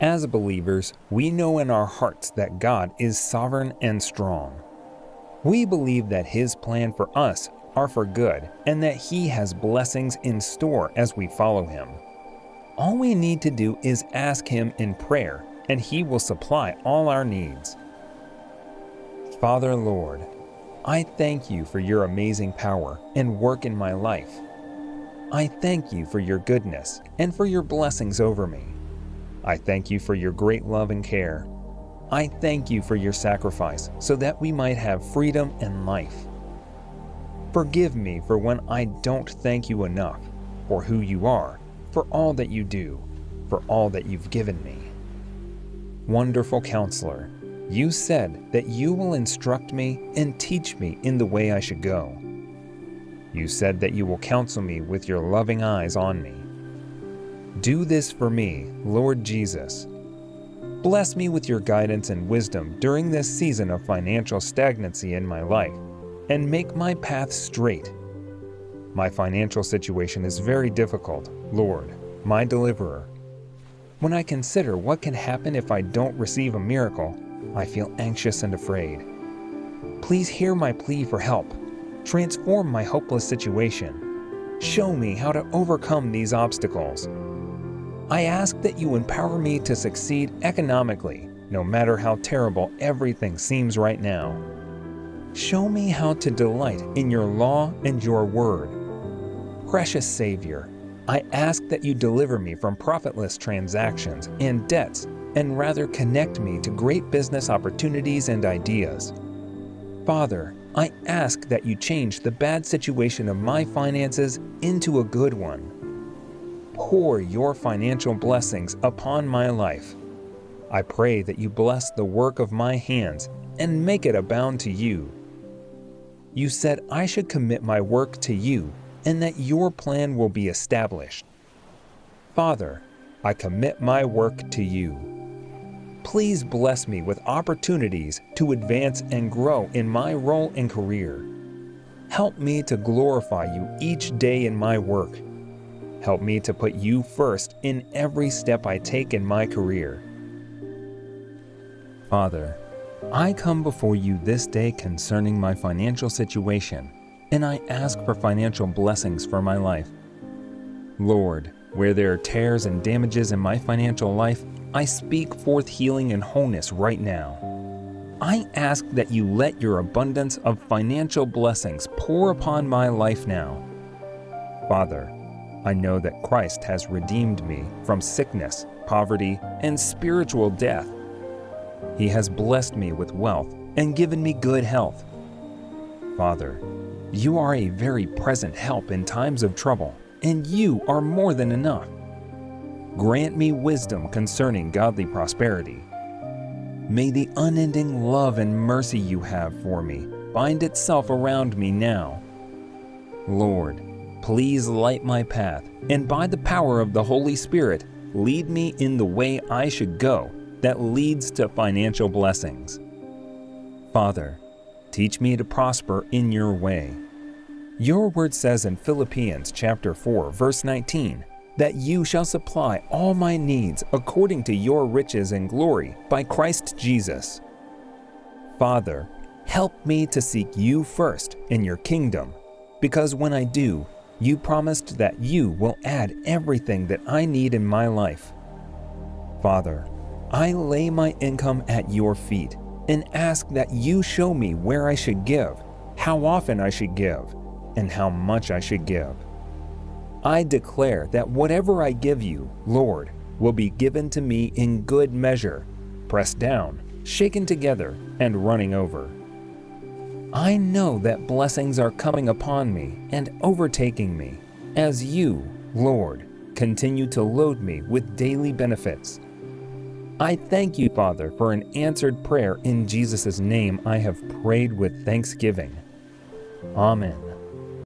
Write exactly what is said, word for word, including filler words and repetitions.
As believers, we know in our hearts that God is sovereign and strong. We believe that His plan for us are for good and that He has blessings in store as we follow Him. All we need to do is ask Him in prayer, and He will supply all our needs. Father Lord, I thank You for Your amazing power and work in my life. I thank You for Your goodness and for Your blessings over me. I thank You for Your great love and care. I thank You for Your sacrifice so that we might have freedom and life. Forgive me for when I don't thank You enough for who You are, for all that You do, for all that You've given me. Wonderful Counselor, You said that You will instruct me and teach me in the way I should go. You said that You will counsel me with Your loving eyes on me. Do this for me, Lord Jesus. Bless me with Your guidance and wisdom during this season of financial stagnancy in my life, and make my path straight. My financial situation is very difficult, Lord, my deliverer. When I consider what can happen if I don't receive a miracle, I feel anxious and afraid. Please hear my plea for help. Transform my hopeless situation. Show me how to overcome these obstacles. I ask that You empower me to succeed economically, no matter how terrible everything seems right now. Show me how to delight in Your law and Your word. Precious Savior, I ask that You deliver me from profitless transactions and debts, and rather connect me to great business opportunities and ideas. Father, I ask that You change the bad situation of my finances into a good one. Pour Your financial blessings upon my life. I pray that You bless the work of my hands and make it abound to You. You said I should commit my work to You and that Your plan will be established. Father, I commit my work to You. Please bless me with opportunities to advance and grow in my role and career. Help me to glorify You each day in my work. Help me to put You first in every step I take in my career. Father, I come before You this day concerning my financial situation, and I ask for financial blessings for my life. Lord, where there are tears and damages in my financial life, I speak forth healing and wholeness right now. I ask that You let Your abundance of financial blessings pour upon my life now. Father, I know that Christ has redeemed me from sickness, poverty, and spiritual death. He has blessed me with wealth and given me good health. Father, You are a very present help in times of trouble, and You are more than enough. Grant me wisdom concerning godly prosperity. May the unending love and mercy You have for me bind itself around me now. Lord, please light my path, and by the power of the Holy Spirit, lead me in the way I should go that leads to financial blessings. Father, teach me to prosper in Your way. Your word says in Philippians chapter four, verse nineteen, that You shall supply all my needs according to Your riches and glory by Christ Jesus. Father, help me to seek You first in Your kingdom, because when I do, You promised that You will add everything that I need in my life. Father, I lay my income at Your feet and ask that You show me where I should give, how often I should give, and how much I should give. I declare that whatever I give You, Lord, will be given to me in good measure, pressed down, shaken together, and running over. I know that blessings are coming upon me and overtaking me, as You, Lord, continue to load me with daily benefits. I thank You, Father, for an answered prayer in Jesus' name. I have prayed with thanksgiving. Amen.